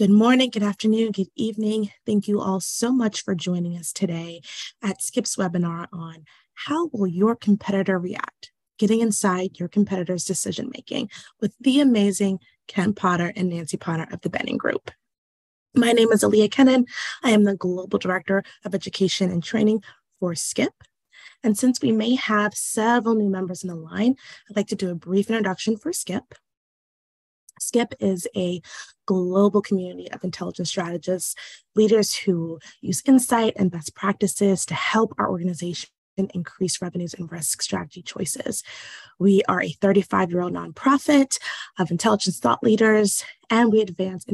Good morning, good afternoon, good evening. Thank you all so much for joining us today at SCIP's webinar on how will your competitor react? Getting inside your competitor's decision-making with the amazing Kent Potter and Nancy Potter of the Bennion Group. My name is Aaliyah Kennan. I am the Global Director of Education and Training for SCIP. And since we may have several new members in the line, I'd like to do a brief introduction for SCIP. SCIP is a global community of intelligence strategists, leaders who use insight and best practices to help our organization increase revenues and risk strategy choices. We are a 35-year-old nonprofit of intelligence thought leaders, and we advance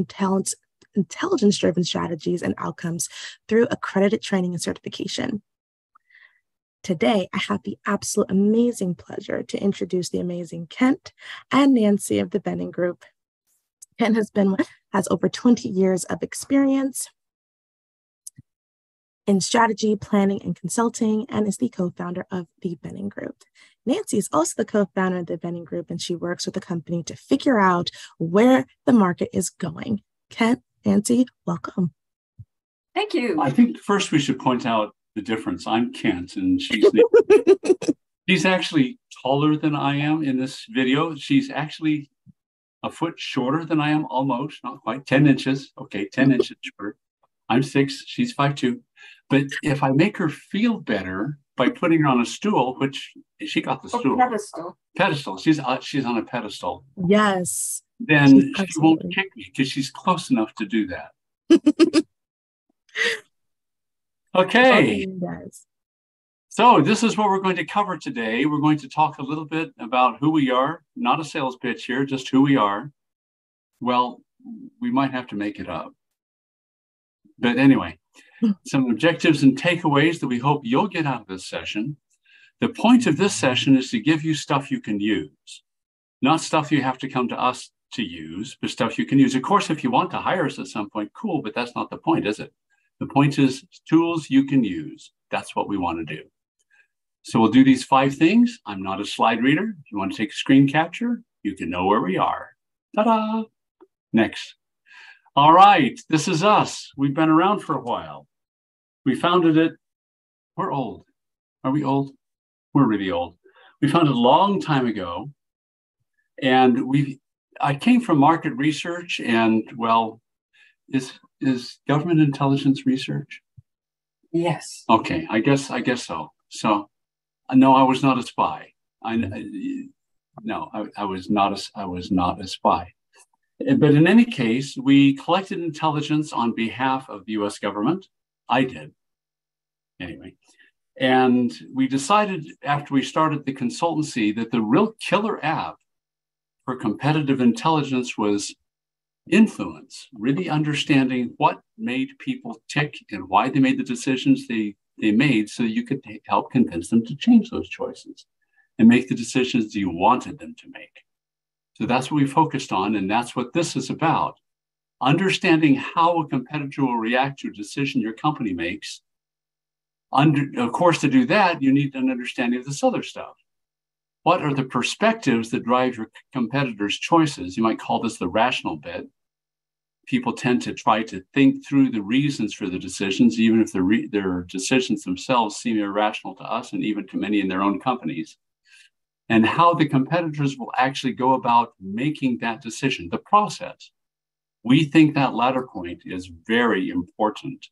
intelligence-driven strategies and outcomes through accredited training and certification. Today, I have the absolute amazing pleasure to introduce the amazing Kent and Nancy of the Bennion Group. Kent has over 20 years of experience in strategy, planning, and consulting, and is the co-founder of the Bennion Group. Nancy is also the co-founder of the Bennion Group, and she works with the company to figure out where the market is going. Kent, Nancy, welcome. Thank you. I think first we should point out the difference. I'm Kent, and she's she's actually taller than I am in this video. She's actually a foot shorter than I am, almost, not quite, 10 inches. Okay, 10 inches shorter. I'm 6, she's 5'2". But if I make her feel better by putting her on a stool, which she got the stool. Pedestal. She's on a pedestal. Yes. Then she won't kick me because she's close enough to do that. Okay. So this is what we're going to cover today. We're going to talk a little bit about who we are. Not a sales pitch here, just who we are. Well, we might have to make it up. But anyway, some objectives and takeaways that we hope you'll get out of this session. The point of this session is to give you stuff you can use, not stuff you have to come to us to use, but stuff you can use. Of course, if you want to hire us at some point, cool, but that's not the point, is it? The point is tools you can use. That's what we want to do. So we'll do these 5 things. I'm not a slide reader. If you want to take a screen capture, you can know where we are. Ta-da! Next. All right, this is us. We've been around for a while. We founded it. We're old. Are we old? We're really old. We founded a long time ago. And I came from market research and, well, is government intelligence research? Yes. Okay, I guess so. So, no, I was not a spy. I was not a spy. But in any case, we collected intelligence on behalf of the U.S. government. I did, anyway. And we decided after we started the consultancy that the real killer app for competitive intelligence was influence, really understanding what made people tick and why they made the decisions they made so you could help convince them to change those choices and make the decisions you wanted them to make. So that's what we focused on, and that's what this is about. Understanding how a competitor will react to a decision your company makes. Of course, to do that, you need an understanding of this other stuff. What are the perspectives that drive your competitor's choices? You might call this the rational bit. People tend to try to think through the reasons for the decisions, even if their decisions themselves seem irrational to us and even to many in their own companies. And how the competitors will actually go about making that decision, the process. We think that latter point is very important.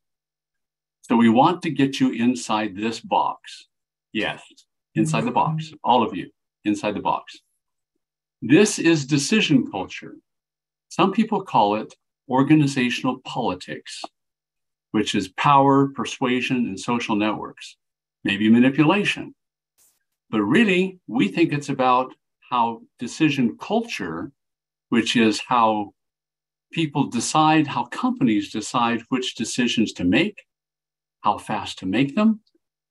So we want to get you inside this box. Yes, inside the box, all of you, inside the box. This is decision culture. Some people call it organizational politics, which is power, persuasion, and social networks, maybe manipulation. But really, we think it's about how decision culture, which is how people decide, how companies decide which decisions to make, how fast to make them,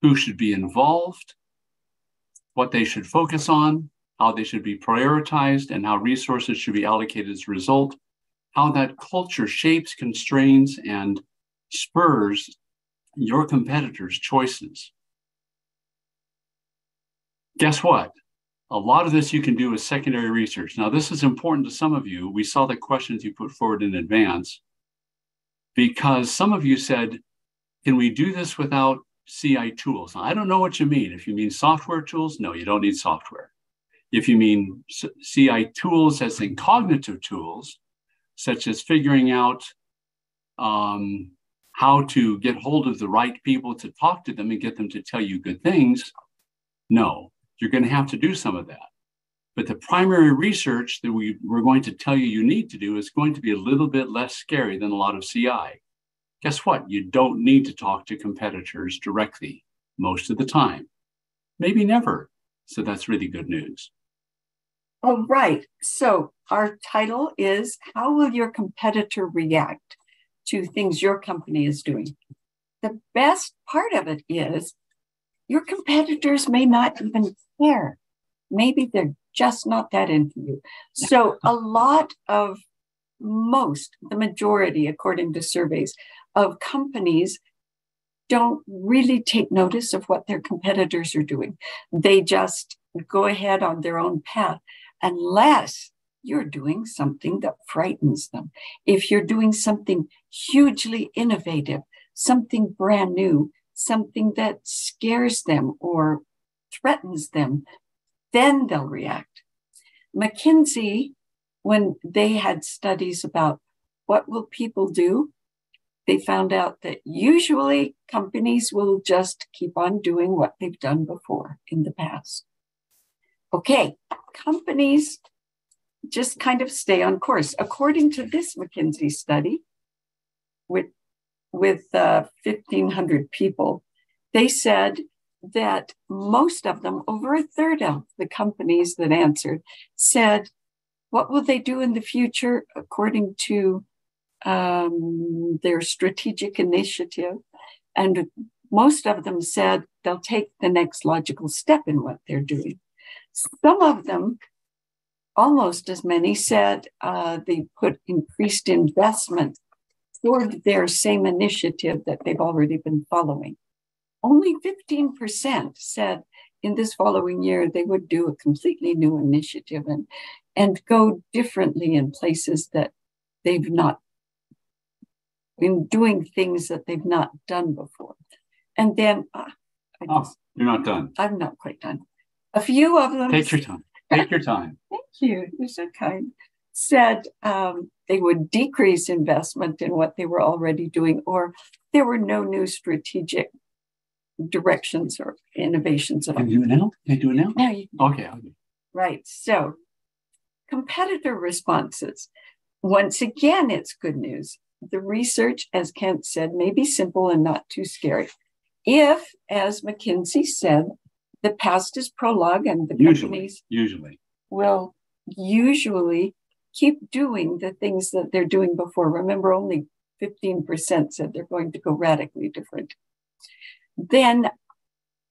who should be involved, what they should focus on, how they should be prioritized, and how resources should be allocated as a result, how that culture shapes, constrains, and spurs your competitors' choices. Guess what? A lot of this you can do with secondary research. Now, this is important to some of you. We saw the questions you put forward in advance. because some of you said, can we do this without CI tools? Now, I don't know what you mean. If you mean software tools, no, you don't need software. If you mean CI tools as in cognitive tools, such as figuring out how to get hold of the right people to talk to them and get them to tell you good things, no, you're going to have to do some of that. But the primary research that we're going to tell you you need to do is going to be a little bit less scary than a lot of CI. Guess what? You don't need to talk to competitors directly most of the time, maybe never. So that's really good news. All right. So our title is, how will your competitor react to things your company is doing? The best part of it is your competitors may not even care. Maybe they're just not that into you. So a lot of the majority, according to surveys, of companies don't really take notice of what their competitors are doing. They just go ahead on their own path, unless you're doing something that frightens them. If you're doing something hugely innovative, something brand new, something that scares them or threatens them, then they'll react. McKinsey, when they had studies about what will people do, they found out that usually companies will just keep on doing what they've done before in the past. Okay, companies just kind of stay on course. According to this McKinsey study, with 1,500 people, they said that most of them, over a third of the companies that answered, said, what will they do in the future according to their strategic initiative? And most of them said they'll take the next logical step in what they're doing. Some of them, almost as many, said they put increased investment toward their same initiative that they've already been following. Only 15% said in this following year they would do a completely new initiative and go differently in places that they've not been doing, things that they've not done before. And then, you're not done. I'm not quite done. A few of them— Take your time. Take your time. Thank you. You're so kind. Said they would decrease investment in what they were already doing, or there were no new strategic directions or innovations at all. Can I do it now? Can I do it now? No, you can. Okay. Right. So, competitor responses. Once again, it's good news. The research, as Kent said, may be simple and not too scary. If, as McKinsey said, the past is prologue and the companies will usually keep doing the things that they're doing before. Remember, only 15% said they're going to go radically different. Then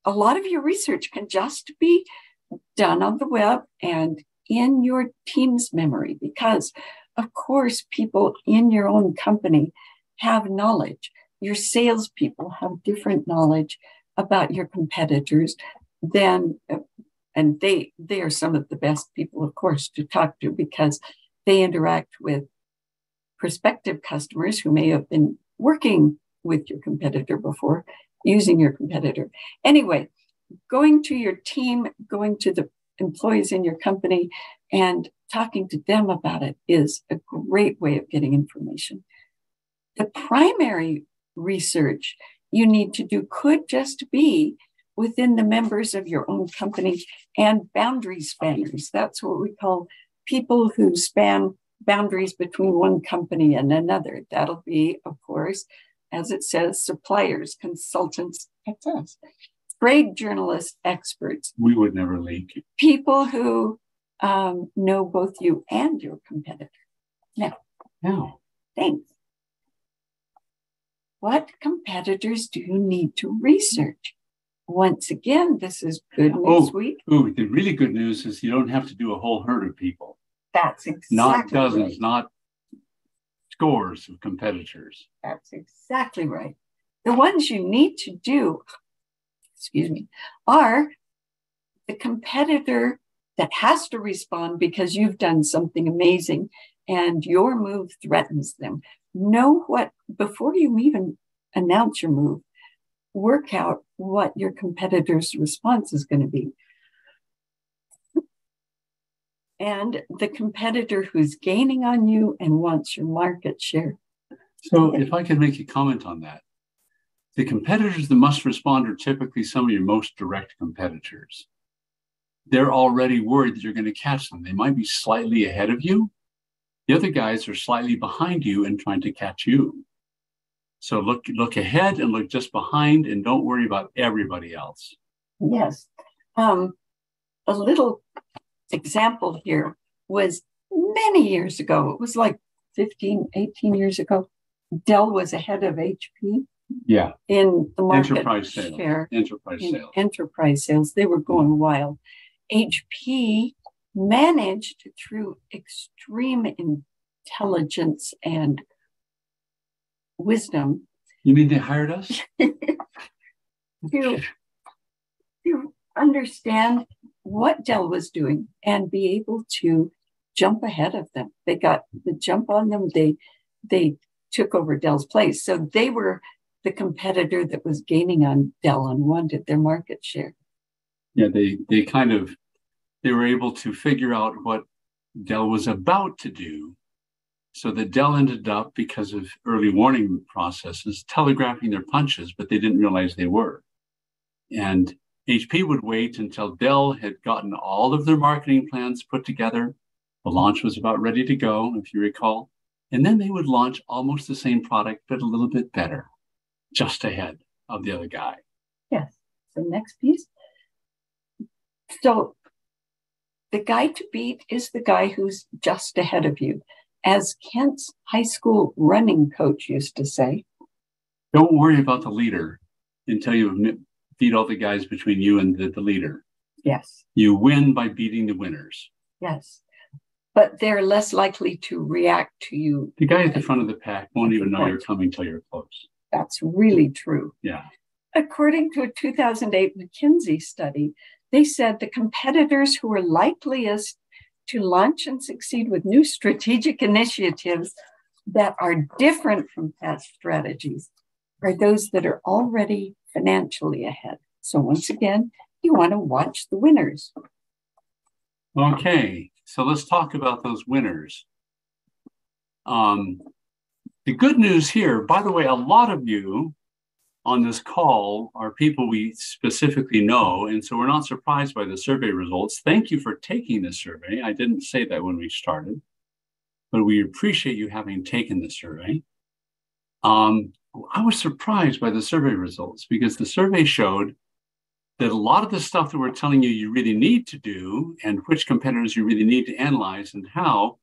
a lot of your research can just be done on the web and in your team's memory, because of course, people in your own company have knowledge. Your salespeople have different knowledge about your competitors than, and they are some of the best people, of course, to talk to, because they interact with prospective customers who may have been working with your competitor before, using your competitor. Anyway, going to your team, going to the employees in your company and talking to them about it is a great way of getting information. The primary research you need to do could just be within the members of your own company and boundary spanners. That's what we call people who span boundaries between one company and another. That'll be, of course, as it says, suppliers, consultants, trade journalists, experts. We would never link you. People who know both you and your competitor. Now, thanks. What competitors do you need to research? Once again, this is good news week. Oh, the really good news is you don't have to do a whole herd of people. That's exactly right. Not dozens, not scores of competitors. That's exactly right. The ones you need to do, are the competitor that has to respond because you've done something amazing and your move threatens them. know what, before you even announce your move, work out what your competitor's response is going to be. And the competitor who's gaining on you and wants your market share. So if I can make a comment on that, the competitors that must respond are typically some of your most direct competitors. They're already worried that you're going to catch them. They might be slightly ahead of you. The other guys are slightly behind you and trying to catch you. So look ahead and look just behind, and don't worry about everybody else. Yes. A little example here was many years ago. It was like 15, 18 years ago. Dell was ahead of HP. Yeah. In the market enterprise sales. Share. Enterprise sales. They were going wild. HP managed through extreme intelligence and wisdom. You mean they hired us? to understand what Dell was doing and be able to jump ahead of them. They got the jump on them. They took over Dell's place. So they were the competitor that was gaining on Dell and wanted their market share. Yeah, they were able to figure out what Dell was about to do. So that Dell ended up, because of early warning processes, telegraphing their punches, but they didn't realize they were. And HP would wait until Dell had gotten all of their marketing plans put together. The launch was about ready to go, if you recall. And then they would launch almost the same product, but a little bit better, just ahead of the other guy. Yes. So next piece. So the guy to beat is the guy who's just ahead of you. As Kent's high school running coach used to say, don't worry about the leader until you beat all the guys between you and the leader. Yes. You win by beating the winners. Yes. But they're less likely to react to you. The guy at the front of the pack won't even know you're coming till you're close. That's really true. Yeah. According to a 2008 McKinsey study, they said the competitors who were likeliest to launch and succeed with new strategic initiatives that are different from past strategies are those that are already financially ahead. So once again, you want to watch the winners. Okay, so let's talk about those winners. The good news here, by the way, a lot of you on this call are people we specifically know, and so we're not surprised by the survey results. Thank you for taking this survey. I didn't say that when we started, but we appreciate you having taken the survey. I was surprised by the survey results because the survey showed that a lot of the stuff that we're telling you you really need to do and which competitors you really need to analyze and how,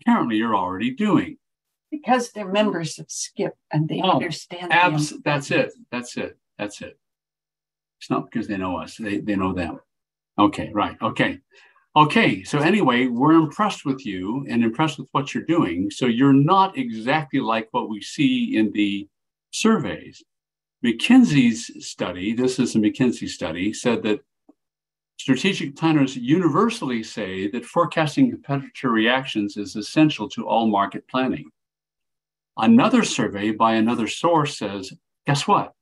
apparently you're already doing. Because they're members of SCIP and they understand. That's it. It's not because they know us. They know them. Okay, right. Okay. So anyway, we're impressed with you and impressed with what you're doing. So you're not exactly like what we see in the surveys. McKinsey's study, this is a McKinsey study, said that strategic planners universally say that forecasting competitor reactions is essential to all market planning. Another survey by another source says, guess what?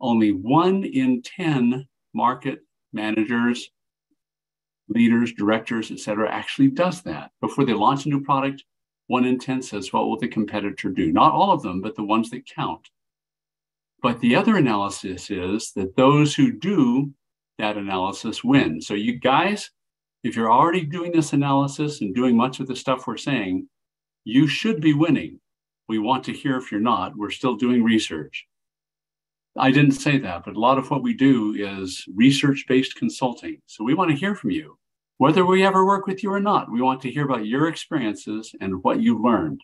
Only 1 in 10 market managers, leaders, directors, et cetera, actually does that. Before they launch a new product, 1 in 10 says, what will the competitor do? Not all of them, but the ones that count. But the other analysis is that those who do that analysis win. So you guys, if you're already doing this analysis and doing much of the stuff we're saying, you should be winning. We want to hear if you're not. We're still doing research. I didn't say that, but a lot of what we do is research-based consulting. So we want to hear from you, whether we ever work with you or not. We want to hear about your experiences and what you learned.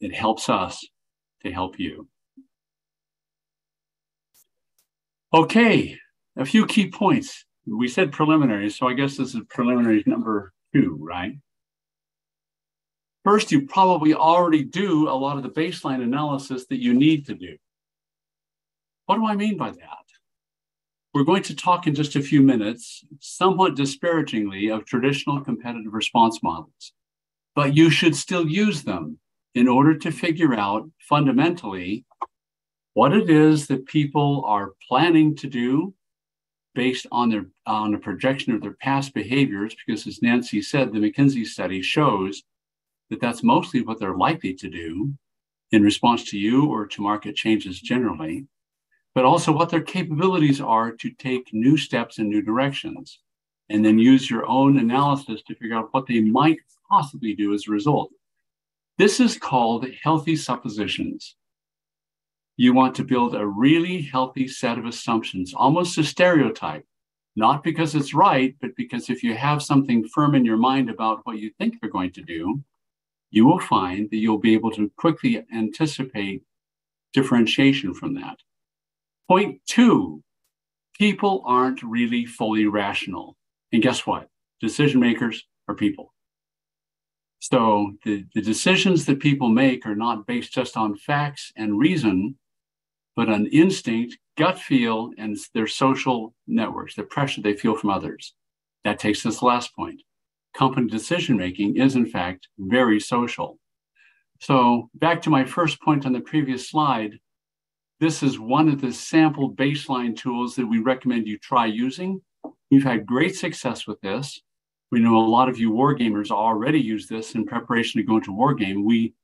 It helps us to help you. Okay, a few key points. We said preliminary, so I guess this is preliminary number 2, right? First, you probably already do a lot of the baseline analysis that you need to do. What do I mean by that? We're going to talk in just a few minutes, somewhat disparagingly, of traditional competitive response models, but you should still use them. in order to figure out fundamentally what it is that people are planning to do based on a projection of their past behaviors, because as Nancy said, the McKinsey study shows that that's mostly what they're likely to do in response to you or to market changes generally, but also what their capabilities are to take new steps in new directions, and then use your own analysis to figure out what they might possibly do as a result. This is called healthy suppositions. You want to build a really healthy set of assumptions, almost a stereotype, not because it's right, but because if you have something firm in your mind about what you think you're going to do, you will find that you'll be able to quickly anticipate differentiation from that. Point two, people aren't really fully rational. And guess what? Decision makers are people. So the decisions that people make are not based just on facts and reason, but on instinct, gut feel, and their social networks, the pressure they feel from others. That takes us to the last point. Company decision-making is, in fact, very social. So back to my first point on the previous slide, this is one of the sample baseline tools that we recommend you try using. We've had great success with this. We know a lot of you wargamers already use this in preparation to go into wargame. We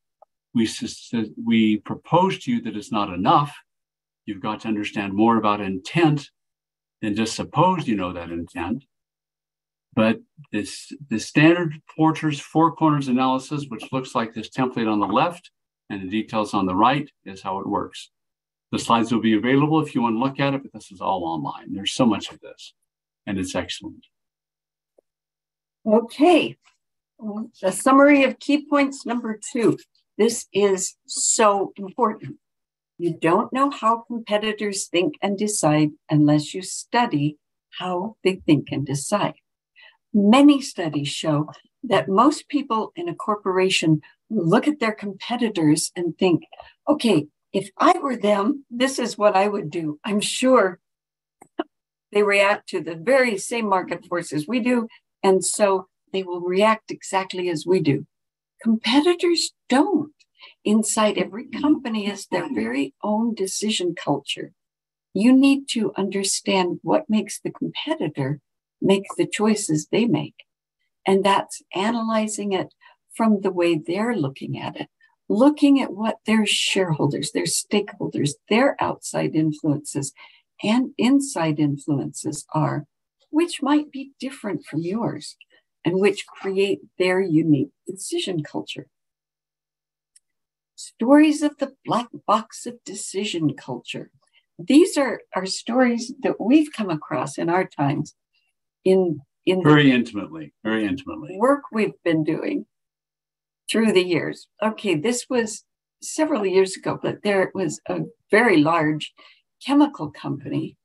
propose to you that it's not enough. You've got to understand more about intent than just suppose you know that intent. But the standard Porter's four corners analysis, which looks like this template on the left and the details on the right, is how it works. The slides will be available if you want to look at it, but this is all online. There's so much of this, and it's excellent. Okay, a summary of key points number two. This is so important. You don't know how competitors think and decide unless you study how they think and decide. Many studies show that most people in a corporation look at their competitors and think, okay, if I were them, this is what I would do. I'm sure they react to the very same market forces we do, and so they will react exactly as we do. Competitors don't. Inside every company is their very own decision culture. You need to understand what makes the competitor make the choices they make. And that's analyzing it from the way they're looking at it, looking at what their shareholders, their stakeholders, their outside influences and inside influences are, which might be different from yours and which create their unique decision culture. Stories of the black box of decision culture. These are stories that we've come across in our times in very intimately work we've been doing through the years. Okay, this was several years ago, but there was a very large chemical company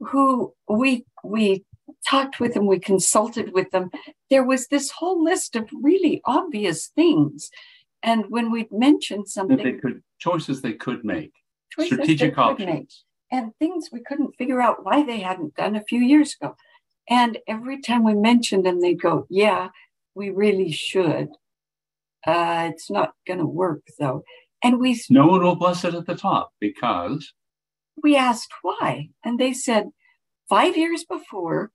who we talked with them, we consulted with them. There was this whole list of really obvious things, and when we mentioned something, that choices they could make, strategic options, and things we couldn't figure out why they hadn't done a few years ago. And every time we mentioned them, they'd go, yeah, we really should. It's not going to work, though. And no one will bless it at the top because we asked why. And they said 5 years before,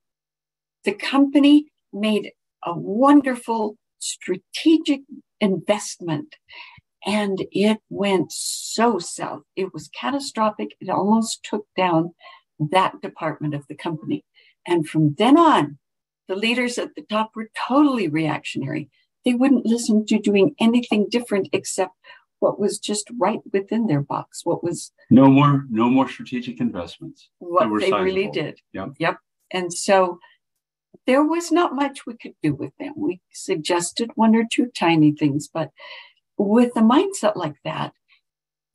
the company made a wonderful strategic investment. And it went so south. It was catastrophic. It almost took down that department of the company. And from then on, the leaders at the top were totally reactionary. They wouldn't listen to doing anything different except what was just right within their box. What was no more strategic investments. What they really did. Yep. And so there was not much we could do with them. We suggested one or two tiny things, but with a mindset like that,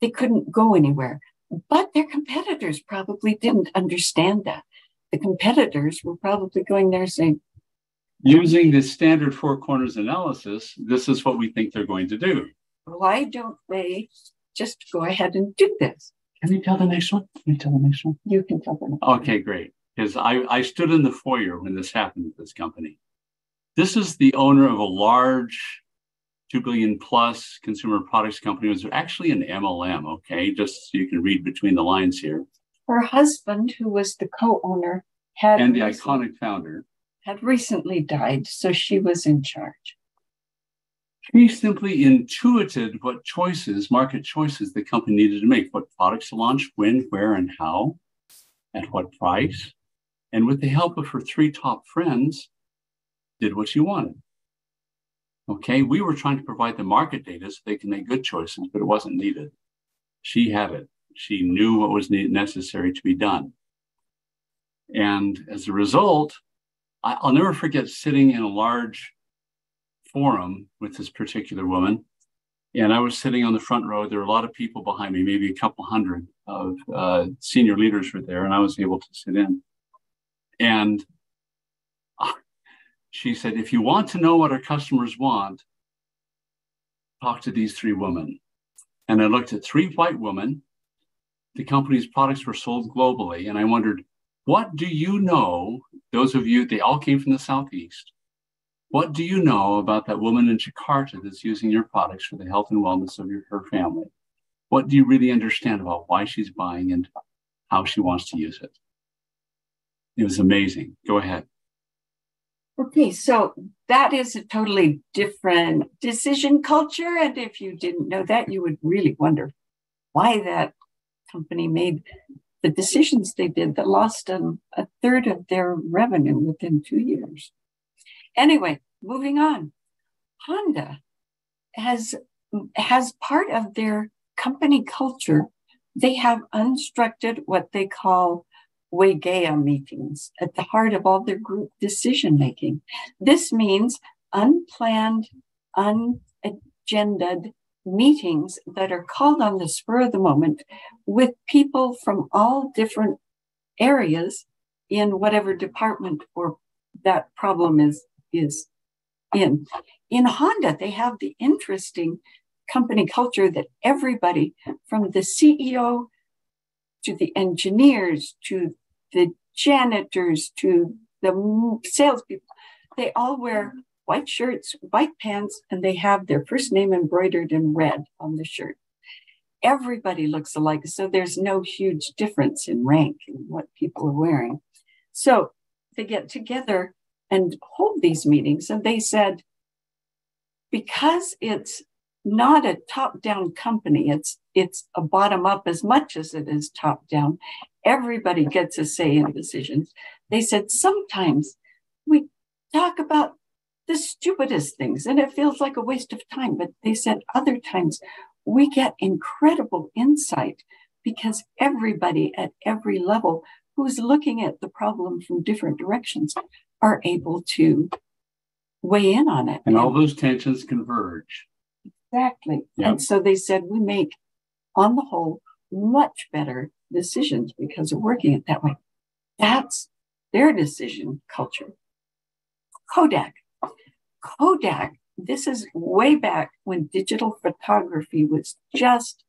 they couldn't go anywhere. But their competitors probably didn't understand that. The competitors were probably going there saying, using the standard four corners analysis, this is what we think they're going to do. Why don't they just go ahead and do this? Can you tell the next one? You can tell the next one. Okay, great. Because I stood in the foyer when this happened at this company. This is the owner of a large $2 billion plus consumer products company was actually an MLM, okay? Just so you can read between the lines here. Her husband, who was the co-owner, and the iconic founder, had recently died, so she was in charge. She simply intuited what choices, market choices, the company needed to make, what products to launch, when, where, and how, at what price. And with the help of her three top friends, did what she wanted. Okay, we were trying to provide the market data so they can make good choices, but it wasn't needed. She had it. She knew what was necessary to be done. And as a result, I'll never forget sitting in a large forum with this particular woman. And I was sitting on the front row. There were a lot of people behind me, maybe a couple hundred of senior leaders were there, and I was able to sit in. And she said, if you want to know what our customers want, talk to these three women. And I looked at three white women. The company's products were sold globally. And I wondered, what do you know, those of you, they all came from the Southeast. What do you know about that woman in Jakarta that's using your products for the health and wellness of her family? What do you really understand about why she's buying and how she wants to use it? It was amazing. Go ahead. Okay, so that is a totally different decision culture. And if you didn't know that, you would really wonder why that company made the decisions they did that lost a third of their revenue within 2 years. Anyway, moving on. Honda has part of their company culture. They have unstructured what they call Wegea meetings at the heart of all their group decision-making. This means unplanned, unagendaed meetings that are called on the spur of the moment with people from all different areas in whatever department or that problem is in. In Honda, they have the interesting company culture that everybody from the CEO to the engineers, to the janitors, to the salespeople. They all wear white shirts, white pants, and they have their first name embroidered in red on the shirt. Everybody looks alike, so there's no huge difference in rank in what people are wearing. So they get together and hold these meetings. And they said, because it's not a top-down company, it's a bottom-up as much as it is top-down. Everybody gets a say in decisions. They said, sometimes we talk about the stupidest things, and it feels like a waste of time. But they said, other times we get incredible insight because everybody at every level who's looking at the problem from different directions are able to weigh in on it. And all those tensions converge. Exactly. Yep. And so they said, we make, on the whole, much better decisions because of working it that way. That's their decision culture. Kodak. Kodak, this is way back when digital photography was just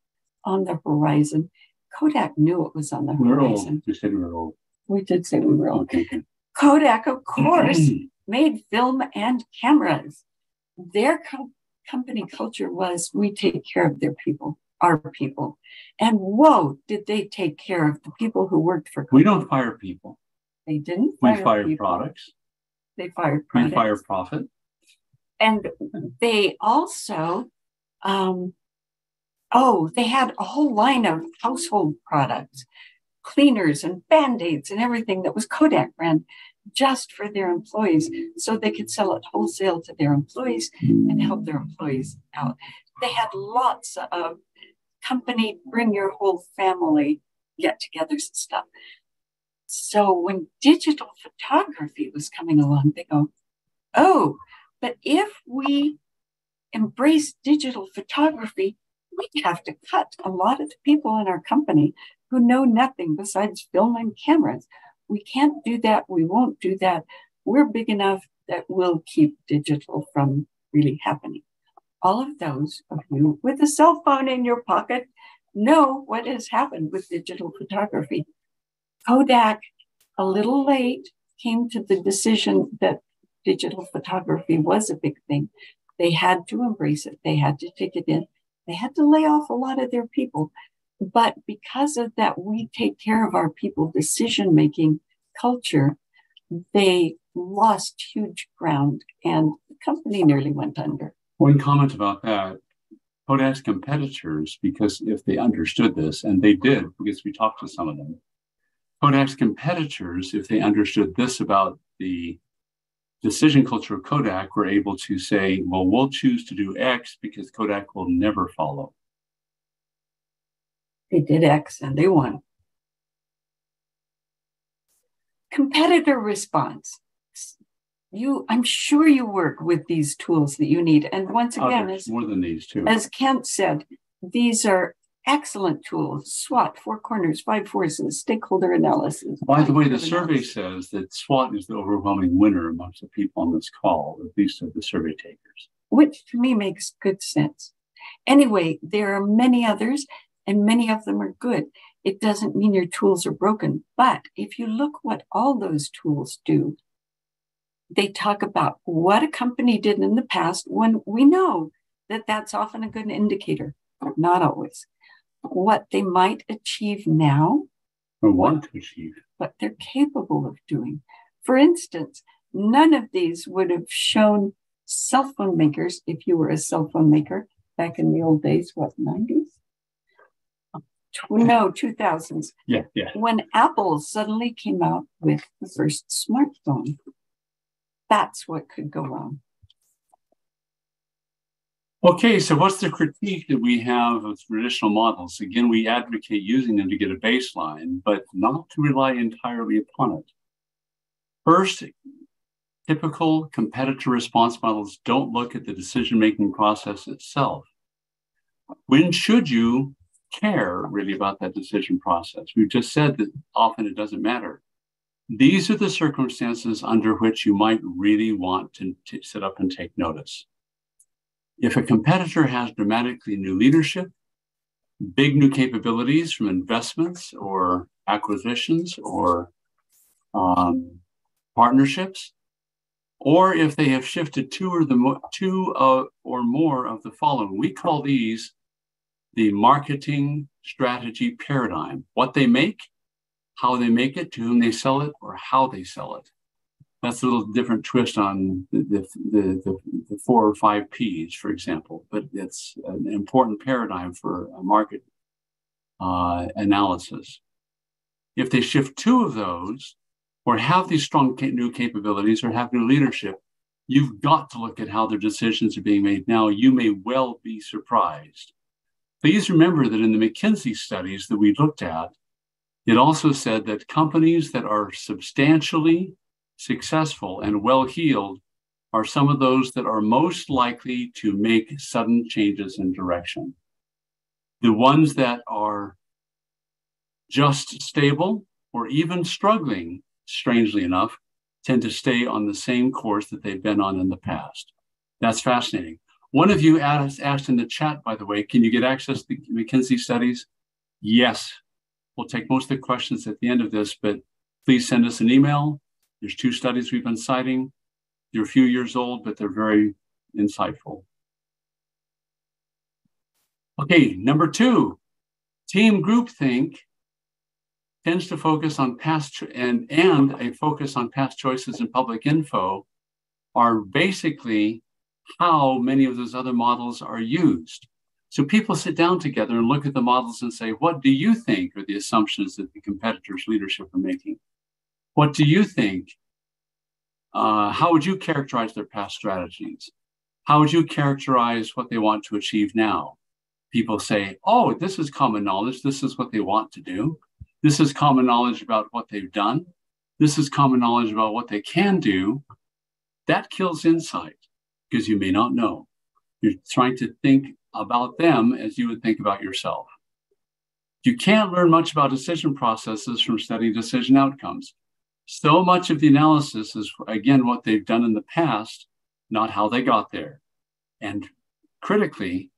on the horizon. Kodak knew it was on the horizon. We said we were old. We did say we were old. Okay. Kodak, of course, made film and cameras. Their company culture was, we take care of their people, our people. And whoa, did they take care of the people who worked for Kodak. We don't fire people. They didn't fire people. We fire products. They fired products. We fire profit. And they also, they had a whole line of household products, cleaners and Band-Aids and everything that was Kodak brand, just for their employees, so they could sell it wholesale to their employees and help their employees out. They had lots of company, bring your whole family get-togethers and stuff. So when digital photography was coming along, they go, oh, but if we embrace digital photography, we have to cut a lot of the people in our company who know nothing besides film and cameras. We can't do that. We won't do that. We're big enough that we'll keep digital from really happening. All of those of you with a cell phone in your pocket know what has happened with digital photography. Kodak, a little late, came to the decision that digital photography was a big thing. They had to embrace it. They had to take it in. They had to lay off a lot of their people. But because of that, we take care of our people decision-making culture. They lost huge ground, and the company nearly went under. One comment about that, Kodak's competitors, because if they understood this, and they did, because we talked to some of them, Kodak's competitors, if they understood this about the decision culture of Kodak, were able to say, well, we'll choose to do X because Kodak will never follow. They did X and they won. Competitor response. I'm sure you work with these tools that you need. And once again, more than these two. As Kent said, these are excellent tools. SWOT, four corners, five forces, stakeholder analysis. By the way, the survey says that SWOT is the overwhelming winner amongst the people on this call, at least of the survey takers. Which to me makes good sense. Anyway, there are many others, and many of them are good. It doesn't mean your tools are broken. But if you look what all those tools do, they talk about what a company did in the past, when we know that that's often a good indicator, but not always. What they might achieve now. Or want to achieve. What they're capable of doing. For instance, none of these would have shown cell phone makers, if you were a cell phone maker back in the old days, what, 90s? No, 2000s. Yeah. When Apple suddenly came out with the first smartphone. That's what could go wrong. Okay, so what's the critique that we have of traditional models? Again, we advocate using them to get a baseline, but not to rely entirely upon it. First, typical competitor response models don't look at the decision-making process itself. When should you care really about that decision process? We've just said that often it doesn't matter. These are the circumstances under which you might really want to sit up and take notice. If a competitor has dramatically new leadership, big new capabilities from investments or acquisitions or partnerships, or if they have shifted two or more of the following, we call these the marketing strategy paradigm: what they make, how they make it, to whom they sell it, or how they sell it. That's a little different twist on the 4 or 5 P's, for example, but it's an important paradigm for a market analysis. If they shift 2 of those, or have these strong new capabilities, or have new leadership, you've got to look at how their decisions are being made now. You may well be surprised. Please remember that in the McKinsey studies that we looked at, it also said that companies that are substantially successful and well-heeled are some of those that are most likely to make sudden changes in direction. The ones that are just stable or even struggling, strangely enough, tend to stay on the same course that they've been on in the past. That's fascinating. One of you asked in the chat, by the way, can you get access to McKinsey studies? Yes. We'll take most of the questions at the end of this, but please send us an email. There's 2 studies we've been citing. They're a few years old, but they're very insightful. Okay, number 2, team groupthink tends to focus on past and a focus on past choices and public info are basically how many of those other models are used. So people sit down together and look at the models and say, what do you think are the assumptions that the competitors' leadership are making? What do you think? How would you characterize their past strategies? How would you characterize what they want to achieve now? People say, oh, this is common knowledge. This is what they want to do. This is common knowledge about what they've done. This is common knowledge about what they can do. That kills insight because you may not know. You're trying to think about them as you would think about yourself. You can't learn much about decision processes from studying decision outcomes. So much of the analysis is, again, what they've done in the past, not how they got there. And critically,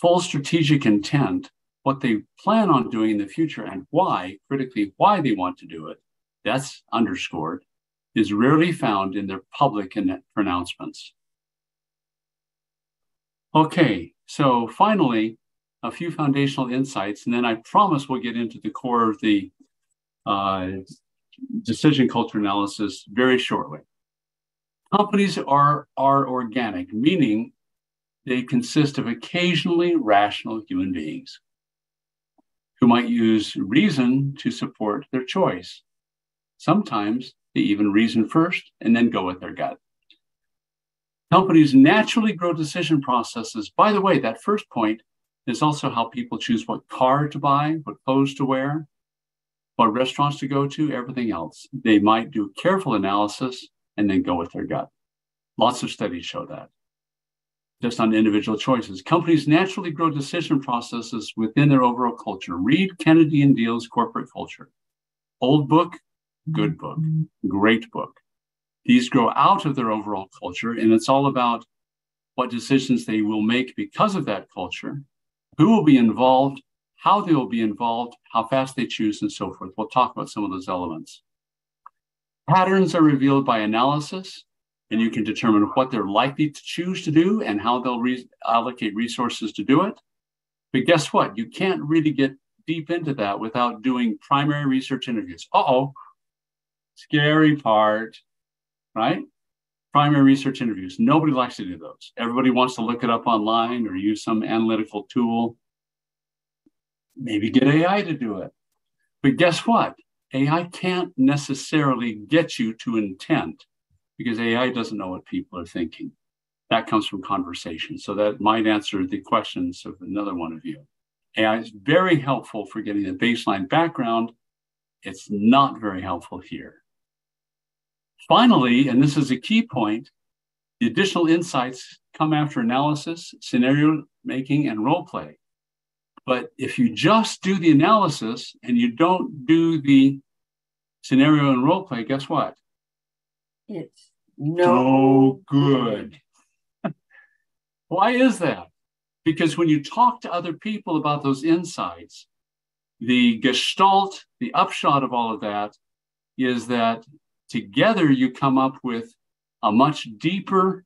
full strategic intent, what they plan on doing in the future and why, critically, why they want to do it, that's underscored, is rarely found in their public pronouncements. Okay, so finally, a few foundational insights, and then I promise we'll get into the core of the decision culture analysis very shortly. Companies are organic, meaning they consist of occasionally rational human beings who might use reason to support their choice. Sometimes they even reason first and then go with their gut. Companies naturally grow decision processes. By the way, that first point is also how people choose what car to buy, what clothes to wear, what restaurants to go to, everything else. They might do careful analysis and then go with their gut. Lots of studies show that. Just on individual choices. Companies naturally grow decision processes within their overall culture. Read Kennedy and Deal's Corporate Culture. Old book, good book, great book. These grow out of their overall culture, and it's all about what decisions they will make because of that culture, who will be involved, how they will be involved, how fast they choose, and so forth. We'll talk about some of those elements. Patterns are revealed by analysis, and you can determine what they're likely to choose to do and how they'll allocate resources to do it. But guess what? You can't really get deep into that without doing primary research interviews. Uh-oh, scary part, right? Primary research interviews. Nobody likes to do those. Everybody wants to look it up online or use some analytical tool. Maybe get AI to do it. But guess what? AI can't necessarily get you to intent because AI doesn't know what people are thinking. That comes from conversation. So that might answer the questions of another one of you. AI is very helpful for getting the baseline background. It's not very helpful here. Finally, and this is a key point, the additional insights come after analysis, scenario making, and role play. But if you just do the analysis and you don't do the scenario and role play, guess what? It's no good. Why is that? Because when you talk to other people about those insights, the gestalt, the upshot of all of that is that together, you come up with a much deeper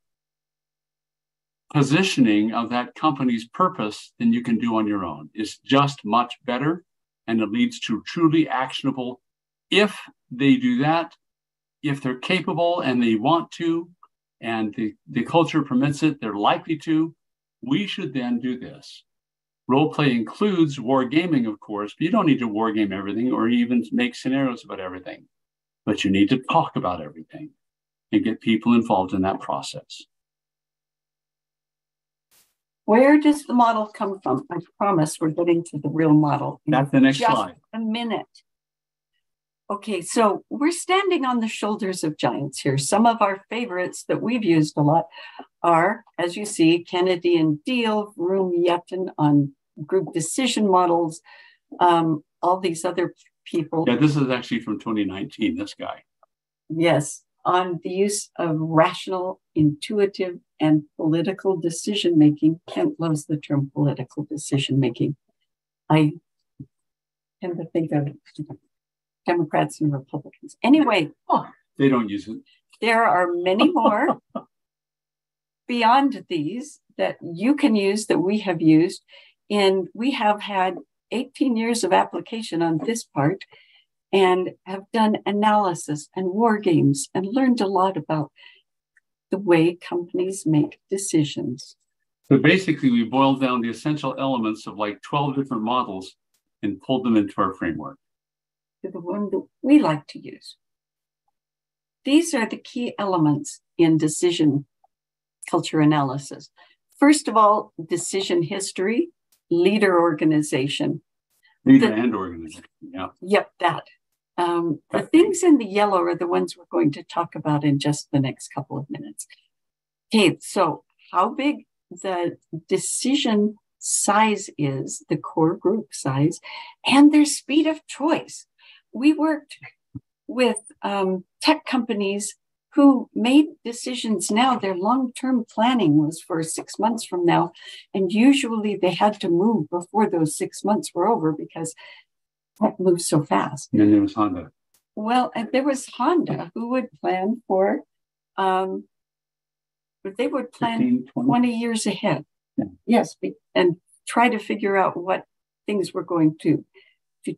positioning of that company's purpose than you can do on your own. It's just much better, and it leads to truly actionable, if they do that, if they're capable and they want to, and the culture permits it, they're likely to, we should then do this. Role play includes war gaming, of course, but you don't need to war game everything or even make scenarios about everything. But you need to talk about everything and get people involved in that process. Where does the model come from? I promise we're getting to the real model. That's the next slide. Just a minute. Okay, so we're standing on the shoulders of giants here. Some of our favorites that we've used a lot are, as you see, Kennedy and Deal, Vroom Yetten on group decision models, all these other people. Yeah, this is actually from 2019, this guy. Yes, on the use of rational, intuitive, and political decision-making. Kent loves the term political decision-making. I tend to think of Democrats and Republicans. Anyway. Oh, they don't use it. There are many more beyond these that you can use, that we have used, and we have had 18 years of application on this part and have done analysis and war games and learned a lot about the way companies make decisions. So basically we boiled down the essential elements of like 12 different models and pulled them into our framework. To the one that we like to use. These are the key elements in decision culture analysis. First of all, decision history. Leader organization. Leader and organization, yeah. Yep, that. The things in the yellow are the ones we're going to talk about in just the next couple of minutes. Okay, so how big the decision size is, the core group size, and their speed of choice. We worked with tech companies who made decisions now. Their long-term planning was for 6 months from now. And usually they had to move before those 6 months were over because that moved so fast. And then there was Honda. Well, and there was Honda who would plan for, they would plan 15, 20 years ahead. Yes, and try to figure out what things we're going to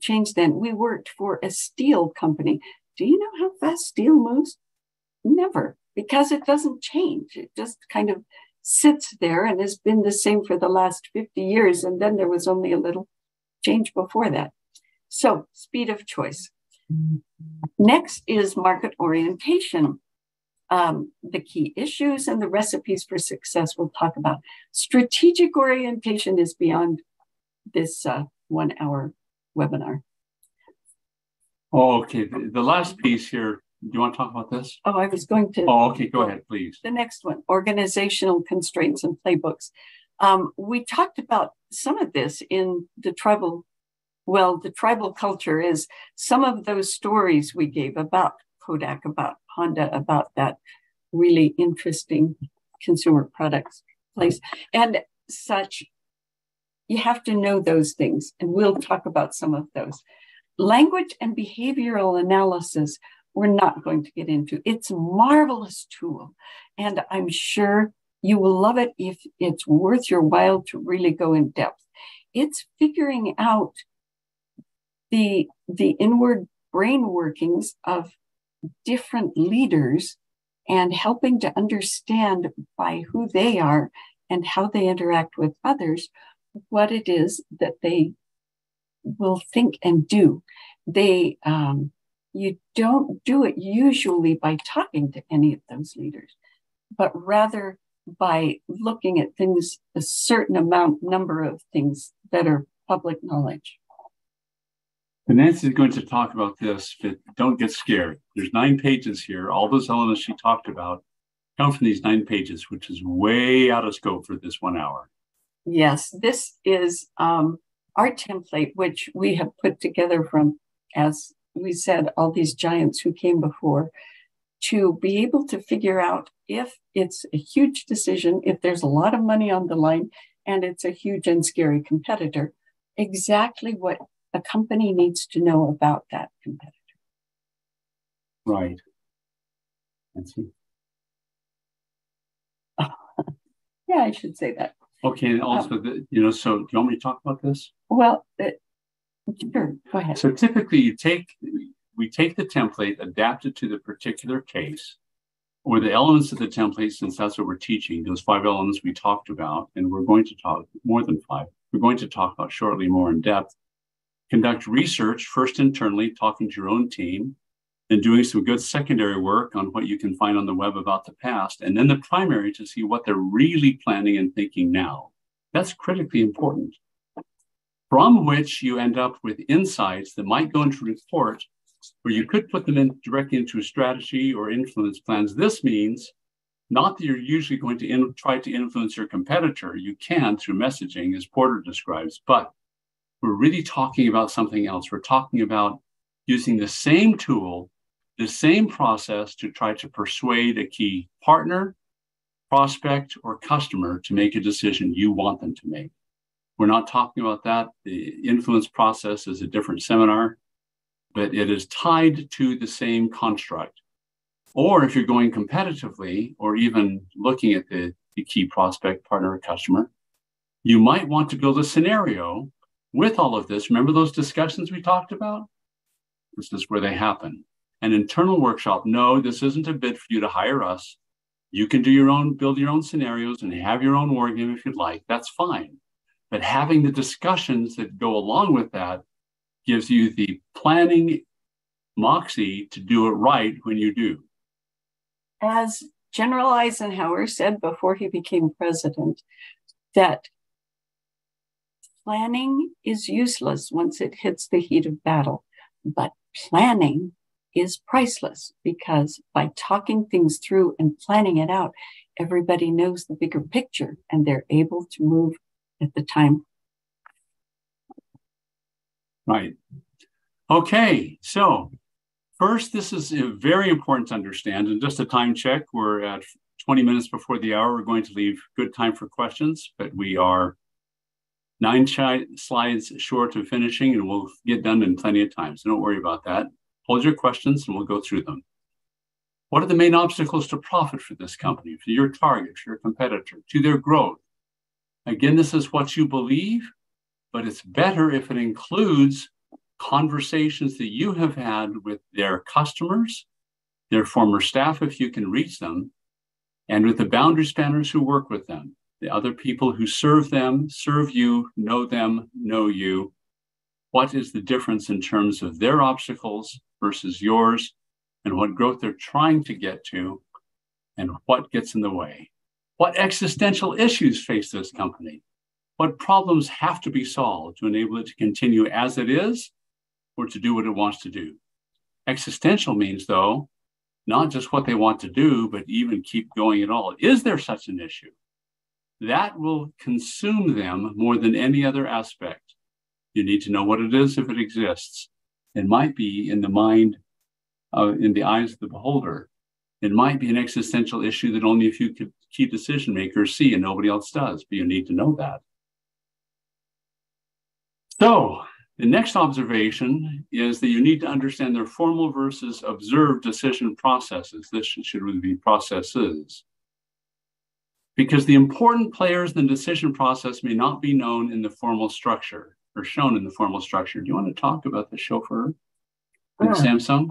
change then. We worked for a steel company. Do you know how fast steel moves? Never, because it doesn't change. It just kind of sits there and has been the same for the last 50 years. And then there was only a little change before that. So speed of choice. Next is market orientation. The key issues and the recipes for success we'll talk about. Strategic orientation is beyond this 1 hour webinar. Oh, okay. The last piece here, do you want to talk about this? Oh, I was going to. Oh, okay. Go ahead, please. The next one, organizational constraints and playbooks. We talked about some of this in the tribal, well, the tribal culture is some of those stories we gave about Kodak, about Honda, about that really interesting consumer products place and such. You have to know those things, and we'll talk about some of those. Language and behavioral analysis, we're not going to get into. It's a marvelous tool, and I'm sure you will love it if it's worth your while to really go in depth. It's figuring out the inward brain workings of different leaders and helping to understand by who they are and how they interact with others, what it is that they will think and do. They, you don't do it usually by talking to any of those leaders, but rather by looking at things, a certain amount, number of things that are public knowledge. And Nancy's going to talk about this, but don't get scared. There's 9 pages here. All those elements she talked about come from these 9 pages, which is way out of scope for this 1 hour. Yes, this is our template, which we have put together from, as we said, all these giants who came before, to be able to figure out if it's a huge decision, if there's a lot of money on the line, and it's a huge and scary competitor, exactly what a company needs to know about that competitor. Right. Nancy? Yeah, I should say that. Okay, and also, so do you want me to talk about this? Well, sure, go ahead. So typically we take the template, adapt it to the particular case, or the elements of the template, since that's what we're teaching, those 5 elements we talked about, and we're going to talk more than 5. We're going to talk about shortly more in depth. Conduct research, first internally, talking to your own team, then doing some good secondary work on what you can find on the web about the past, and then the primary to see what they're really planning and thinking now. That's critically important. From which you end up with insights that might go into a report, or you could put them in directly into a strategy or influence plans. This means not that you're usually going to try to influence your competitor. You can through messaging, as Porter describes, but we're really talking about something else. We're talking about using the same tool, the same process to try to persuade a key partner, prospect, or customer to make a decision you want them to make. We're not talking about that. The influence process is a different seminar, but it is tied to the same construct. Or if you're going competitively, or even looking at the key prospect, partner, or customer, you might want to build a scenario with all of this. Remember those discussions we talked about? This is where they happen. An internal workshop. No, this isn't a bid for you to hire us. You can do your own, build your own scenarios and have your own war game if you'd like. That's fine. But having the discussions that go along with that gives you the planning moxie to do it right when you do. As General Eisenhower said before he became president, that planning is useless once it hits the heat of battle. But planning is priceless, because by talking things through and planning it out, everybody knows the bigger picture and they're able to move at the time. Right. Okay. So first, this is very important to understand. And just a time check, we're at 20 minutes before the hour. We're going to leave good time for questions, but we are 9 slides short of finishing, and we'll get done in plenty of time. So don't worry about that. Hold your questions and we'll go through them. What are the main obstacles to profit for this company, for your target, for your competitor, to their growth? Again, this is what you believe, but it's better if it includes conversations that you have had with their customers, their former staff, if you can reach them, and with the boundary spanners who work with them, the other people who serve them, serve you, know them, know you. What is the difference in terms of their obstacles versus yours, and what growth they're trying to get to, and what gets in the way? What existential issues face this company? What problems have to be solved to enable it to continue as it is or to do what it wants to do? Existential means, though, not just what they want to do, but even keep going at all. Is there such an issue? That will consume them more than any other aspect. You need to know what it is if it exists. It might be in the mind, in the eyes of the beholder. It might be an existential issue that only a few key decision makers see and nobody else does, but you need to know that. So the next observation is that you need to understand their formal versus observed decision processes. This should really be processes. Because the important players in the decision process may not be known in the formal structure or shown in the formal structure. Do you want to talk about the chauffeur and Samsung?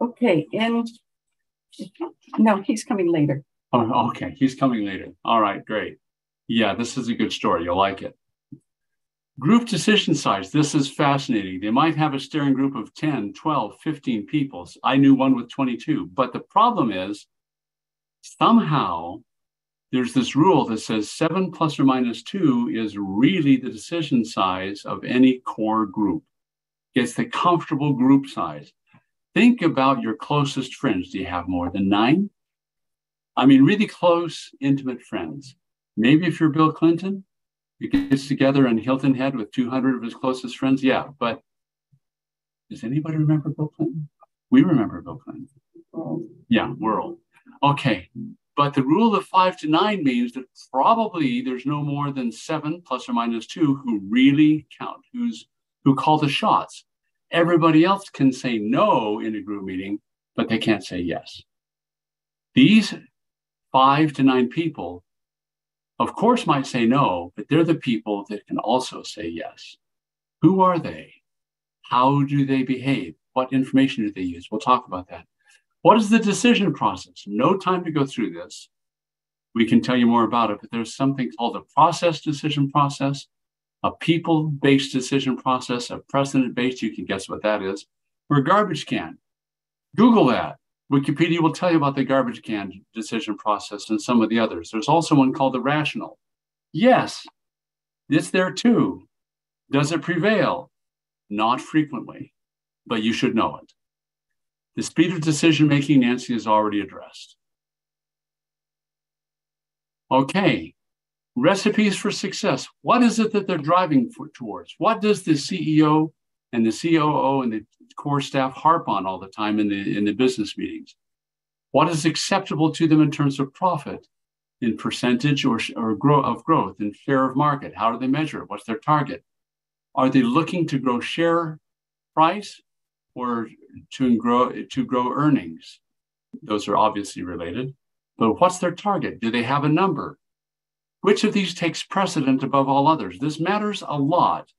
Okay, and no, he's coming later. Oh, okay, he's coming later. All right, great. Yeah, this is a good story. You'll like it. Group decision size. This is fascinating. They might have a steering group of 10, 12, 15 people. I knew one with 22. But the problem is somehow there's this rule that says 7 ± 2 is really the decision size of any core group. It's the comfortable group size. Think about your closest friends. Do you have more than 9? I mean, really close, intimate friends. Maybe if you're Bill Clinton, he gets together in Hilton Head with 200 of his closest friends. Yeah, but does anybody remember Bill Clinton? We remember Bill Clinton. Yeah, world. Okay, but the rule of 5 to 9 means that probably there's no more than 7 ± 2 who really count, who call the shots. Everybody else can say no in a group meeting, but they can't say yes. These 5 to 9 people, of course, might say no, but they're the people that can also say yes. Who are they? How do they behave? What information do they use? We'll talk about that. What is the decision process? No time to go through this. We can tell you more about it, but there's something called a process decision process, a people-based decision process, a precedent-based, you can guess what that is, or a garbage can. Google that. Wikipedia will tell you about the garbage can decision process and some of the others. There's also one called the rational. Yes, it's there too. Does it prevail? Not frequently, but you should know it. The speed of decision-making, Nancy has already addressed. Okay. Recipes for success. What is it that they're driving towards? What does the CEO and the COO and the core staff harp on all the time in the business meetings? What is acceptable to them in terms of profit, in percentage of growth, in share of market? How do they measure it? What's their target? Are they looking to grow share price or to grow earnings? Those are obviously related, but what's their target? Do they have a number? Which of these takes precedent above all others? This matters a lot.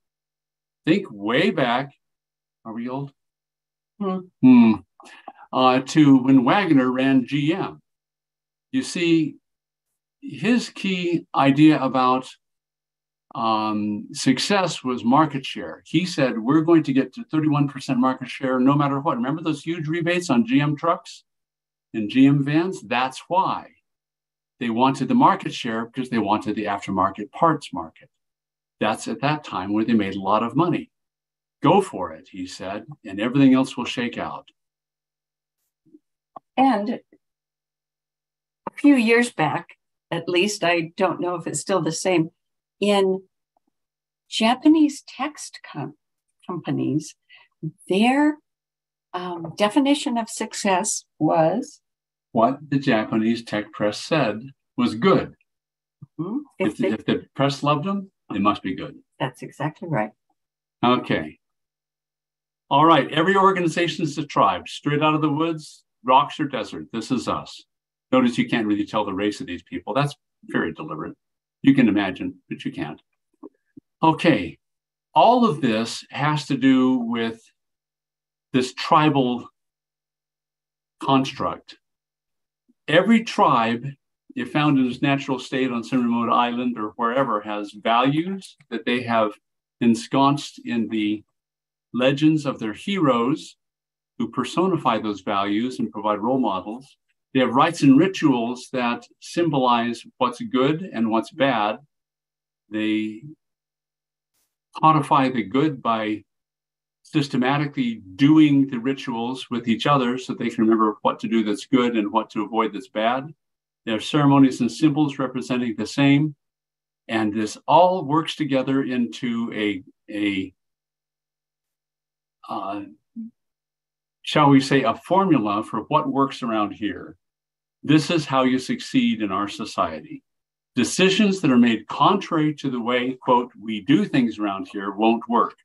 Think way back, are we old? To when Wagner ran GM. You see, his key idea about success was market share. He said, we're going to get to 31% market share no matter what. Remember those huge rebates on GM trucks and GM vans? That's why. They wanted the market share because they wanted the aftermarket parts market. That's at that time where they made a lot of money. Go for it, he said, and everything else will shake out. And a few years back, at least, I don't know if it's still the same, in Japanese text companies, their definition of success was what the Japanese tech press said was good. Mm-hmm. If the press loved them, it must be good. That's exactly right. Okay. All right. Every organization is a tribe, straight out of the woods, rocks or desert. This is us. Notice you can't really tell the race of these people. That's very deliberate. You can imagine, but you can't. Okay, all of this has to do with this tribal construct. Every tribe, if found in its natural state on some remote island or wherever, has values that they have ensconced in the legends of their heroes who personify those values and provide role models. They have rites and rituals that symbolize what's good and what's bad. They codify the good by systematically doing the rituals with each other so they can remember what to do that's good and what to avoid that's bad. There are ceremonies and symbols representing the same. And this all works together into shall we say, a formula for what works around here. This is how you succeed in our society. Decisions that are made contrary to the way, quote, we do things around here won't work.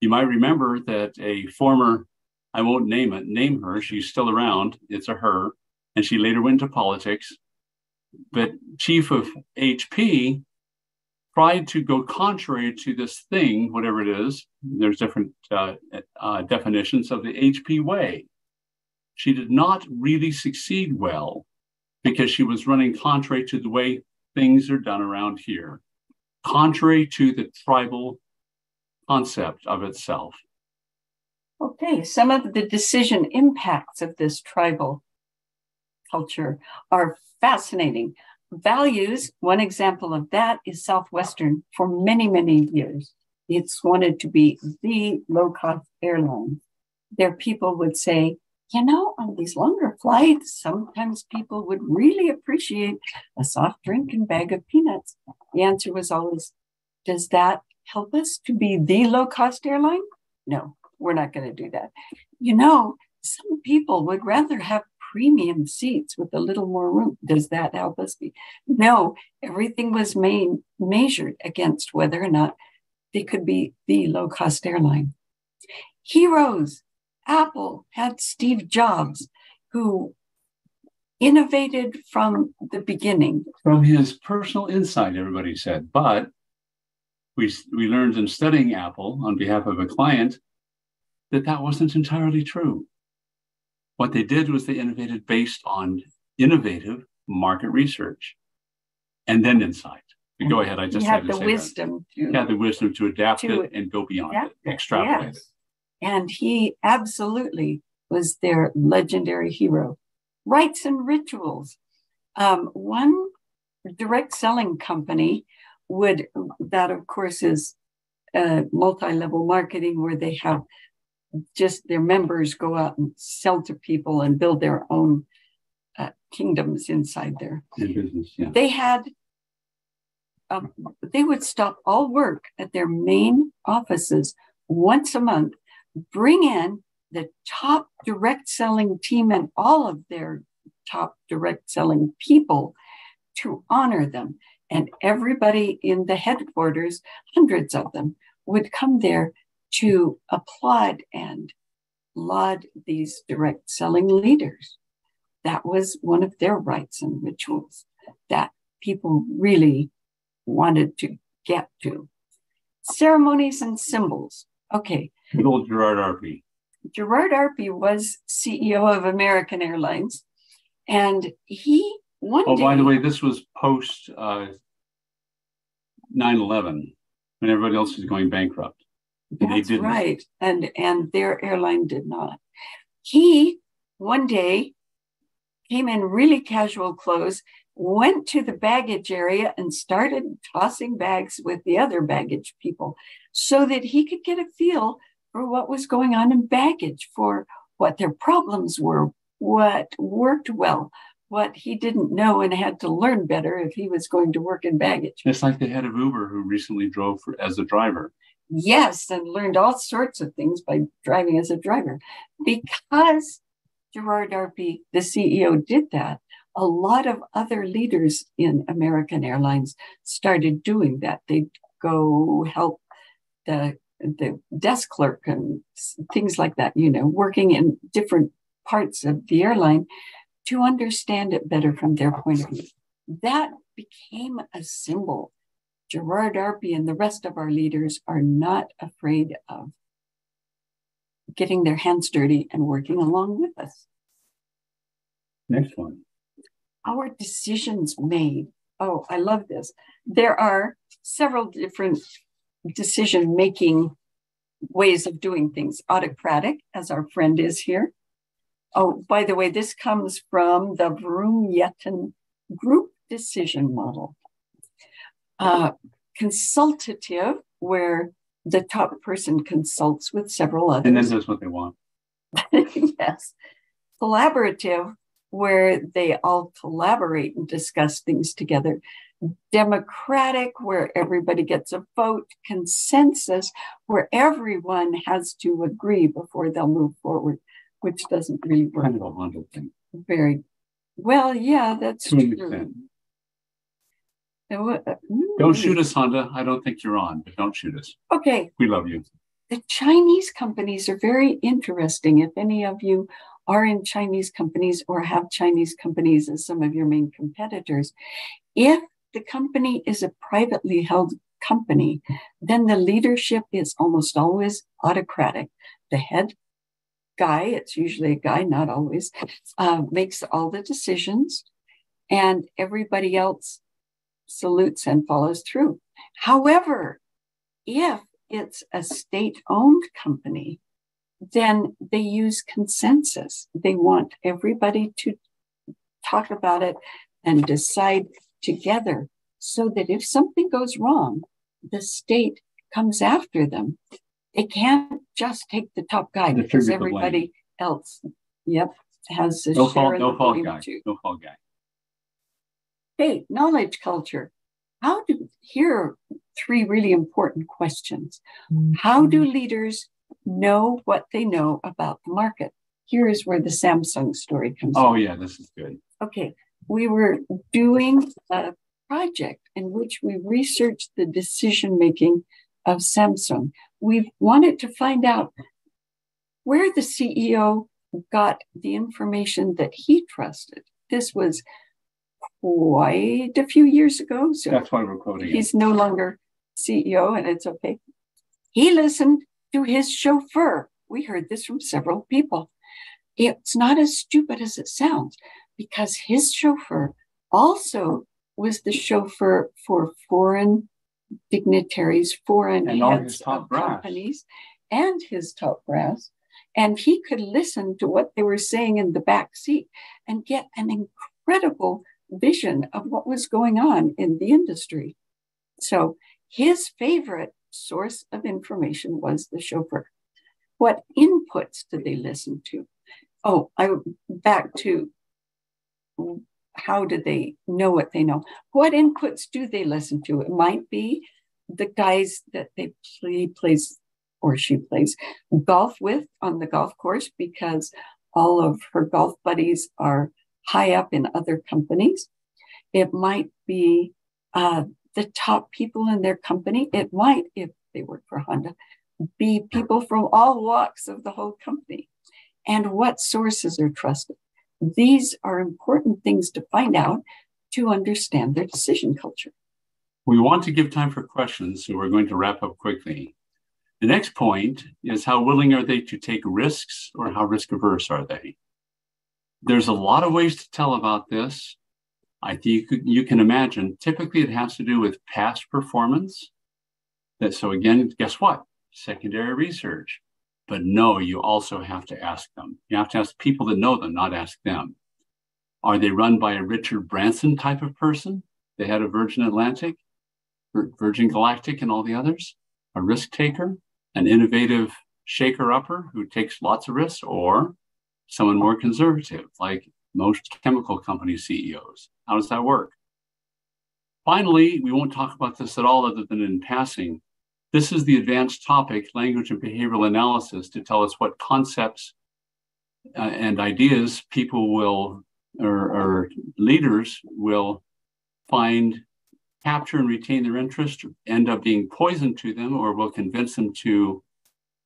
You might remember that a former, I won't name her, she's still around, it's a her, and she later went to politics, but chief of HP tried to go contrary to this thing, whatever it is. There's different definitions of the HP way. She did not really succeed well because she was running contrary to the way things are done around here, contrary to the tribal concept of itself. Okay, some of the decision impacts of this tribal culture are fascinating. Values, one example of that is Southwestern. For many, many years, it's wanted to be the low-cost airline. Their people would say, you know, on these longer flights, sometimes people would really appreciate a soft drink and bag of peanuts. The answer was always, does that help us to be the low-cost airline? No, we're not going to do that. You know, some people would rather have premium seats with a little more room. Does that help us be? No, everything was measured against whether or not they could be the low-cost airline. Heroes. Apple had Steve Jobs, who innovated from the beginning. From his personal insight, everybody said, but we learned in studying Apple on behalf of a client that that wasn't entirely true. What they did was they innovated based on innovative market research and then insight. But go ahead, I just had to say that. You had the wisdom to adapt it and go beyond it, extrapolate it. And he absolutely was their legendary hero. Rites and rituals. One direct selling company would, that of course is multi-level marketing where they have just their members go out and sell to people and build their own kingdoms inside their business. Yeah. They had, they would stop all work at their main offices once a month, bring in the top direct selling team and all of their top direct selling people to honor them. And everybody in the headquarters, hundreds of them, would come there to applaud and laud these direct selling leaders. That was one of their rites and rituals that people really wanted to get to. Ceremonies and symbols. Okay. Good old Gerard Arpey. Gerard Arpey was CEO of American Airlines. And he one day... Oh, by the way, this was post 9/11 when everybody else was going bankrupt. That's right, and their airline did not. He, one day, came in really casual clothes, went to the baggage area and started tossing bags with the other baggage people so that he could get a feel for what was going on in baggage, for what their problems were, what worked well, what he didn't know and had to learn better if he was going to work in baggage. It's like the head of Uber who recently drove as a driver. Yes, and learned all sorts of things by driving as a driver. Because Gerard Arpey, the CEO, did that, a lot of other leaders in American Airlines started doing that. They'd go help the desk clerk and things like that, you know, working in different parts of the airline to understand it better from their point of view. That became a symbol. Gerard Arpey and the rest of our leaders are not afraid of getting their hands dirty and working along with us. Next one. Our decisions made. Oh, I love this. There are several different decision-making ways of doing things. Autocratic, as our friend is here. Oh, by the way, this comes from the Vroom Yetten group decision model. Consultative, where the top person consults with several others. And then does what they want. Yes. Collaborative, where they all collaborate and discuss things together. Democratic, where everybody gets a vote. Consensus, where everyone has to agree before they'll move forward, which doesn't really work. Kind of a Honda thing. Very well, yeah, that's true. Don't shoot us, Honda. I don't think you're on, but don't shoot us. Okay. We love you. The Chinese companies are very interesting. If any of you are in Chinese companies or have Chinese companies as some of your main competitors. If the company is a privately held company, then the leadership is almost always autocratic. The head guy, it's usually a guy, not always, makes all the decisions and everybody else salutes and follows through. However, if it's a state-owned company, then they use consensus. They want everybody to talk about it and decide together so that if something goes wrong, the state comes after them. They can't just take the top guy because everybody else, has a share of the blame too. No fault guy. Hey, knowledge culture. Here are three really important questions. How do leaders know what they know about the market? Here is where the Samsung story comes in. Oh, yeah, this is good. Okay, we were doing a project in which we researched the decision-making of Samsung. We wanted to find out where the CEO got the information that he trusted. This was quite a few years ago. So that's why we're quoting him. He's no longer CEO, and it's okay. He listened to his chauffeur. We heard this from several people. It's not as stupid as it sounds because his chauffeur also was the chauffeur for foreign dignitaries, foreign heads of companies, and his top brass. And he could listen to what they were saying in the back seat and get an incredible vision of what was going on in the industry. So his favorite source of information was the chauffeur. What inputs did they listen to? Oh, back to how do they know what they know? What inputs do they listen to? It might be the guys that they plays or she plays golf with on the golf course because all of her golf buddies are high up in other companies. It might be the top people in their company. It might, if they work for Honda, be people from all walks of the whole company. And what sources are trusted? These are important things to find out to understand their decision culture. We want to give time for questions, so we're going to wrap up quickly. The next point is how willing are they to take risks or how risk averse are they? There's a lot of ways to tell about this. I think you can imagine, typically it has to do with past performance. So again, guess what? Secondary research. But no, you also have to ask them. You have to ask people that know them, not ask them. Are they run by a Richard Branson type of person? The head of Virgin Atlantic, Virgin Galactic, and all the others? A risk taker? An innovative shaker-upper who takes lots of risks? Or someone more conservative, like most chemical company CEOs. How does that work? Finally, we won't talk about this at all other than in passing. This is the advanced topic, language and behavioral analysis, to tell us what concepts and ideas people will, or leaders will find, capture and retain their interest, end up being poison to them, or will convince them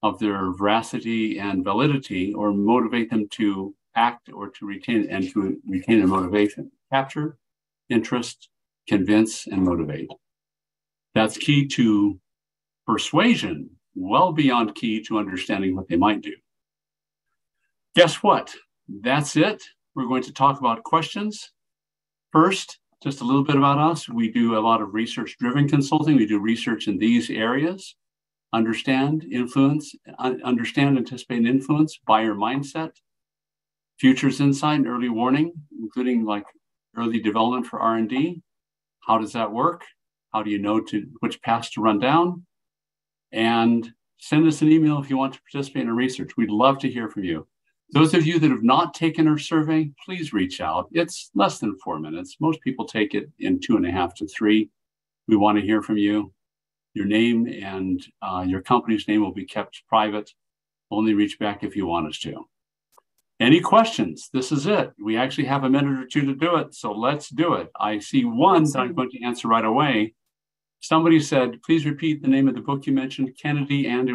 of their veracity and validity, or motivate them to act or to retain their motivation. Capture interest, convince, and motivate. That's key to persuasion, well beyond key to understanding what they might do. Guess what? That's it. We're going to talk about questions. First, just a little bit about us. We do a lot of research-driven consulting. We do research in these areas: understand, anticipate, and influence, buyer mindset, futures insight, and early warning, including like early development for R&D. How does that work? How do you know which paths to run down? And send us an email if you want to participate in our research. We'd love to hear from you. Those of you that have not taken our survey, please reach out. It's less than 4 minutes. Most people take it in 2.5 to 3. We want to hear from you. Your name and your company's name will be kept private. Only reach back if you want us to. Any questions? This is it. We actually have a minute or two to do it, so let's do it. I see one that I'm going to answer right away. Somebody said, please repeat the name of the book you mentioned, Kennedy and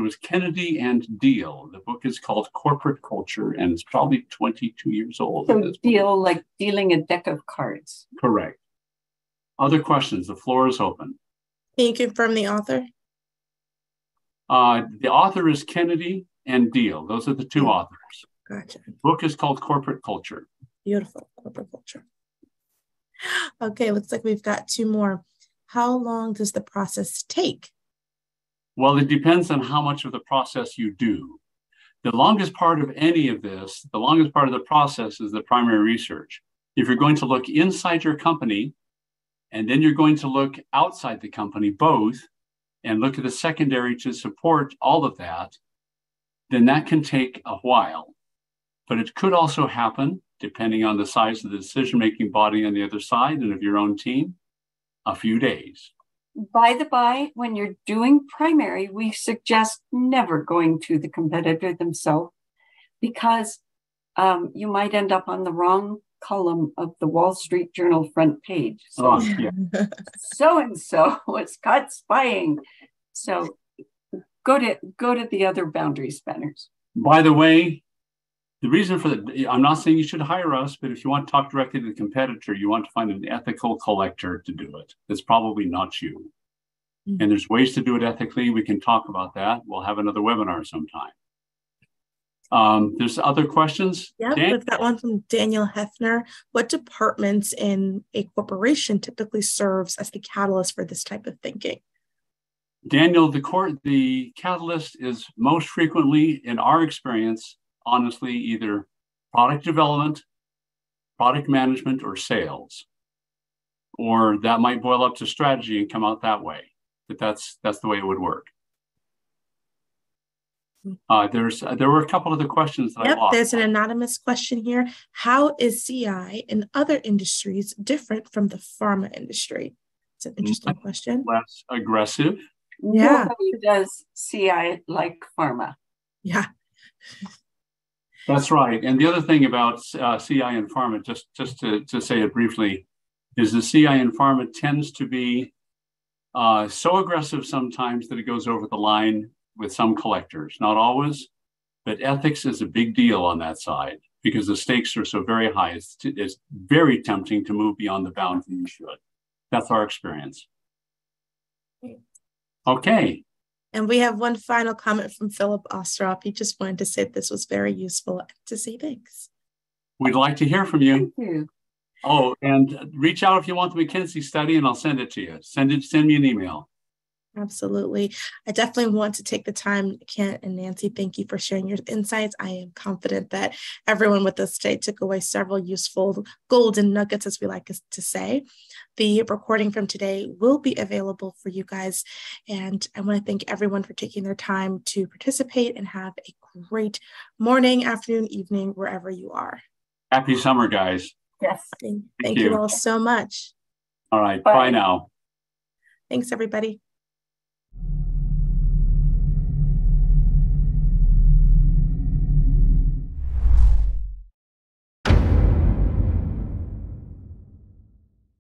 Deal. The book is called Corporate Culture, and it's probably 22 years old. So deal, like dealing a deck of cards. Correct. Other questions? The floor is open. Can you confirm the author? The author is Kennedy and Deal. Those are the two authors. Gotcha. The book is called Corporate Culture. Beautiful, Corporate Culture. Okay, looks like we've got two more. How long does the process take? Well, it depends on how much of the process you do. The longest part of the process is the primary research. If you're going to look inside your company, and then you're going to look outside the company, both, and look at the secondary to support all of that, then that can take a while. But it could also happen, depending on the size of the decision-making body on the other side and of your own team, a few days. By the by, when you're doing primary, we suggest never going to the competitor themselves, because you might end up on the wrong column of the Wall Street Journal front page. So, so-and-so was caught spying. So go to the other boundary spanners. By the way, the reason for that, I'm not saying you should hire us, but if you want to talk directly to the competitor, you want to find an ethical collector to do it. It's probably not you. Mm-hmm. And there's ways to do it ethically. We can talk about that. We'll have another webinar sometime. There's other questions. Yeah, we've got one from Daniel Hefner. What departments in a corporation typically serves as the catalyst for this type of thinking? Daniel, the catalyst is most frequently, in our experience, honestly, either product development, product management, or sales. Or that might boil up to strategy and come out that way. But that's the way it would work. There were a couple other questions that I lost. There's an anonymous question here. How is CI in other industries different from the pharma industry? It's an interesting question. Less aggressive. Yeah. Nobody does CI like pharma. Yeah. That's right. And the other thing about CI and pharma, just to say it briefly, is the CI and pharma tends to be so aggressive sometimes that it goes over the line with some collectors. Not always, but ethics is a big deal on that side because the stakes are so very high. It's very tempting to move beyond the bounds that you should. That's our experience. Okay. And we have one final comment from Philip Ostrop. He just wanted to say this was very useful and to say thanks. We'd like to hear from you. Thank you. Oh, and reach out if you want the McKinsey study and I'll send it to you. Send me an email. Absolutely. I definitely want to take the time, Kent and Nancy, thank you for sharing your insights. I am confident that everyone with us today took away several useful golden nuggets, as we like to say. The recording from today will be available for you guys. And I want to thank everyone for taking their time to participate and have a great morning, afternoon, evening, wherever you are. Happy summer, guys. Yes. Thank you all so much. All right. Bye now. Thanks, everybody.